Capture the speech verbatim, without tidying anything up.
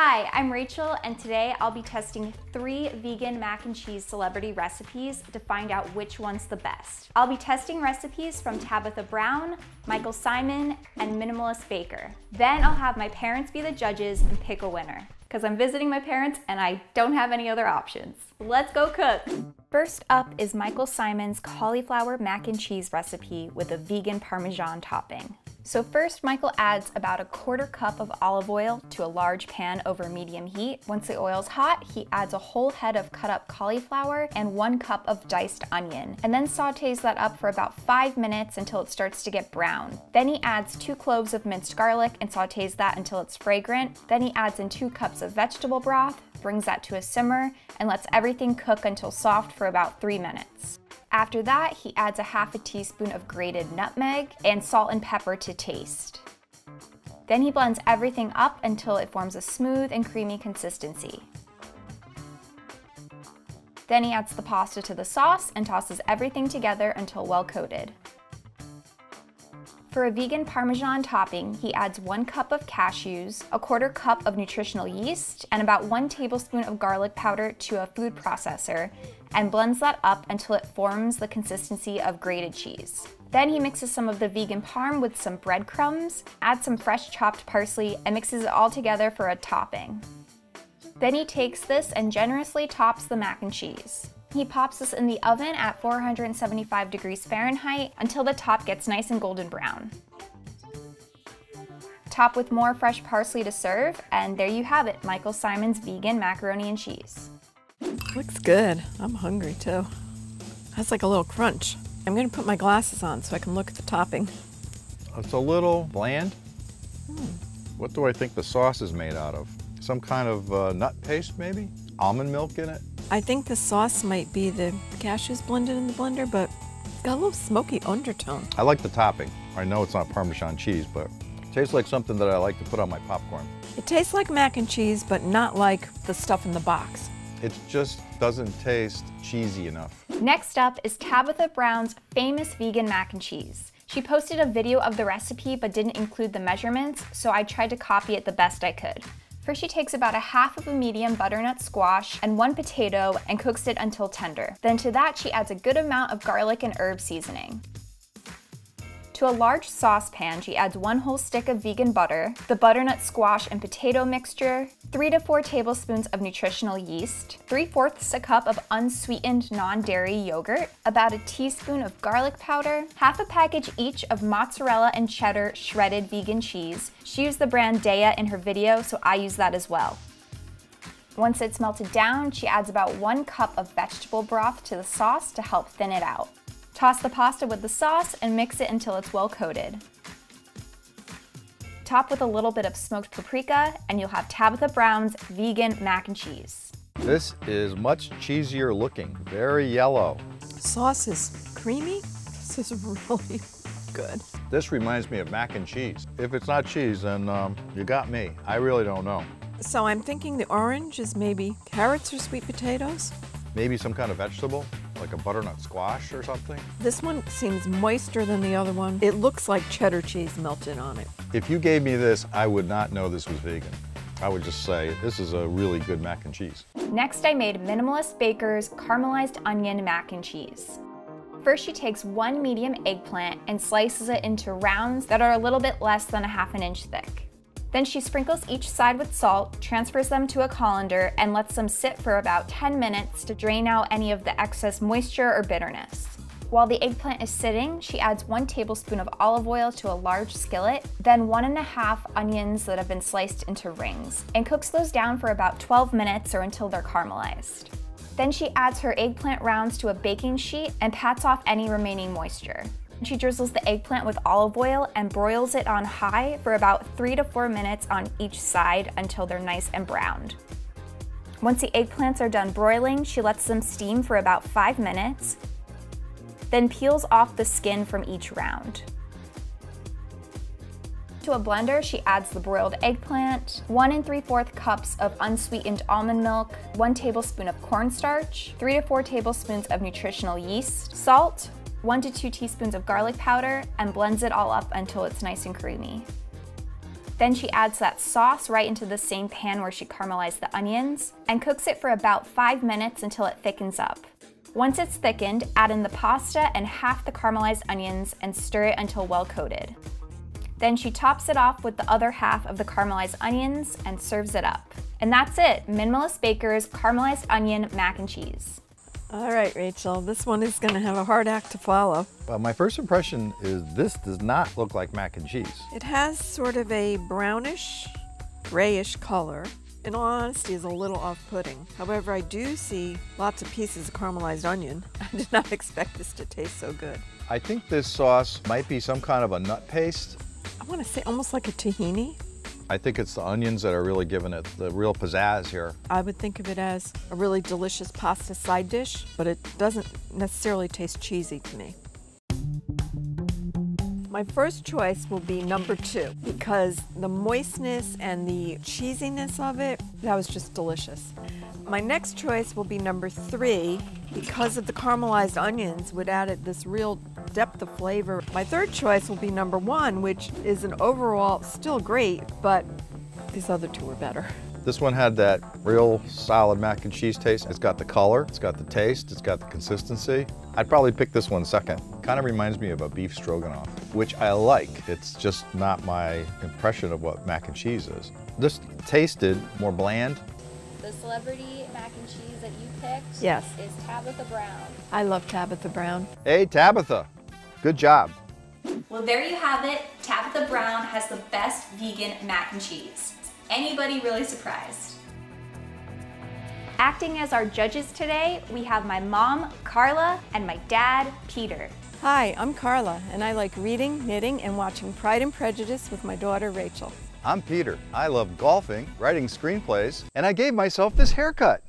Hi, I'm Rachel, and today I'll be testing three vegan mac and cheese celebrity recipes to find out which one's the best. I'll be testing recipes from Tabitha Brown, Michael Symon, and Minimalist Baker. Then I'll have my parents be the judges and pick a winner, because I'm visiting my parents and I don't have any other options. Let's go cook! First up is Michael Symon's cauliflower mac and cheese recipe with a vegan Parmesan topping. So first, Michael adds about a quarter cup of olive oil to a large pan over medium heat. Once the oil's hot, he adds a whole head of cut up cauliflower and one cup of diced onion, and then sautés that up for about five minutes until it starts to get brown. Then he adds two cloves of minced garlic and sautés that until it's fragrant. Then he adds in two cups of vegetable broth, brings that to a simmer, and lets everything cook until soft for about three minutes. After that, he adds a half a teaspoon of grated nutmeg and salt and pepper to taste. Then he blends everything up until it forms a smooth and creamy consistency. Then he adds the pasta to the sauce and tosses everything together until well coated. For a vegan Parmesan topping, he adds one cup of cashews, a quarter cup of nutritional yeast, and about one tablespoon of garlic powder to a food processor, and blends that up until it forms the consistency of grated cheese. Then he mixes some of the vegan parm with some breadcrumbs, adds some fresh chopped parsley, and mixes it all together for a topping. Then he takes this and generously tops the mac and cheese. He pops this in the oven at four hundred seventy-five degrees Fahrenheit until the top gets nice and golden brown. Top with more fresh parsley to serve, and there you have it, Michael Symon's vegan macaroni and cheese. Looks good. I'm hungry too. That's like a little crunch. I'm gonna put my glasses on so I can look at the topping. It's a little bland. Hmm. What do I think the sauce is made out of? Some kind of uh, nut paste maybe? Almond milk in it? I think the sauce might be the cashews blended in the blender, but it's got a little smoky undertone. I like the topping. I know it's not Parmesan cheese, but it tastes like something that I like to put on my popcorn. It tastes like mac and cheese, but not like the stuff in the box. It just doesn't taste cheesy enough. Next up is Tabitha Brown's famous vegan mac and cheese. She posted a video of the recipe, but didn't include the measurements, so I tried to copy it the best I could. First, she takes about a half of a medium butternut squash and one potato and cooks it until tender. Then to that, she adds a good amount of garlic and herb seasoning. To a large saucepan, she adds one whole stick of vegan butter, the butternut squash and potato mixture, three to four tablespoons of nutritional yeast, three-fourths a cup of unsweetened non-dairy yogurt, about a teaspoon of garlic powder, half a package each of mozzarella and cheddar shredded vegan cheese. She used the brand Daiya in her video, so I use that as well. Once it's melted down, she adds about one cup of vegetable broth to the sauce to help thin it out. Toss the pasta with the sauce and mix it until it's well coated. Top with a little bit of smoked paprika, and you'll have Tabitha Brown's vegan mac and cheese. This is much cheesier looking, very yellow. Sauce is creamy. This is really good. This reminds me of mac and cheese. If it's not cheese, then um, you got me. I really don't know. So I'm thinking the orange is maybe carrots or sweet potatoes? Maybe some kind of vegetable, like a butternut squash or something. This one seems moister than the other one. It looks like cheddar cheese melted on it. If you gave me this, I would not know this was vegan. I would just say, this is a really good mac and cheese. Next, I made Minimalist Baker's caramelized onion mac and cheese. First, she takes one medium eggplant and slices it into rounds that are a little bit less than a half an inch thick. Then she sprinkles each side with salt, transfers them to a colander, and lets them sit for about ten minutes to drain out any of the excess moisture or bitterness. While the eggplant is sitting, she adds one tablespoon of olive oil to a large skillet, then one and a half onions that have been sliced into rings, and cooks those down for about twelve minutes or until they're caramelized. Then she adds her eggplant rounds to a baking sheet and pats off any remaining moisture. She drizzles the eggplant with olive oil and broils it on high for about three to four minutes on each side until they're nice and browned. Once the eggplants are done broiling, she lets them steam for about five minutes, then peels off the skin from each round. To a blender, she adds the broiled eggplant, one and three-fourths cups of unsweetened almond milk, one tablespoon of cornstarch, three to four tablespoons of nutritional yeast, salt, one to two teaspoons of garlic powder, and blends it all up until it's nice and creamy. Then she adds that sauce right into the same pan where she caramelized the onions and cooks it for about five minutes until it thickens up. Once it's thickened, add in the pasta and half the caramelized onions and stir it until well coated. Then she tops it off with the other half of the caramelized onions and serves it up. And that's it, Minimalist Baker's caramelized onion mac and cheese. All right, Rachel, this one is gonna have a hard act to follow. Well, my first impression is this does not look like mac and cheese. It has sort of a brownish, grayish color. In all honesty, is a little off-putting. However, I do see lots of pieces of caramelized onion. I did not expect this to taste so good. I think this sauce might be some kind of a nut paste. I want to say almost like a tahini. I think it's the onions that are really giving it the real pizzazz here. I would think of it as a really delicious pasta side dish, but it doesn't necessarily taste cheesy to me. My first choice will be number two, because the moistness and the cheesiness of it, that was just delicious. My next choice will be number three, because of the caramelized onions, which added this real depth of flavor. My third choice will be number one, which is an overall still great, but these other two are better. This one had that real solid mac and cheese taste. It's got the color, it's got the taste, it's got the consistency. I'd probably pick this one second. Kind of reminds me of a beef stroganoff, which I like. It's just not my impression of what mac and cheese is. This tasted more bland. The celebrity mac and cheese that you picked yes. is Tabitha Brown. I love Tabitha Brown. Hey, Tabitha, good job. Well, there you have it. Tabitha Brown has the best vegan mac and cheese. Anybody really surprised? Acting as our judges today, we have my mom, Carla, and my dad, Peter. Hi, I'm Carla, and I like reading, knitting, and watching Pride and Prejudice with my daughter, Rachel. I'm Peter. I love golfing, writing screenplays, and I gave myself this haircut.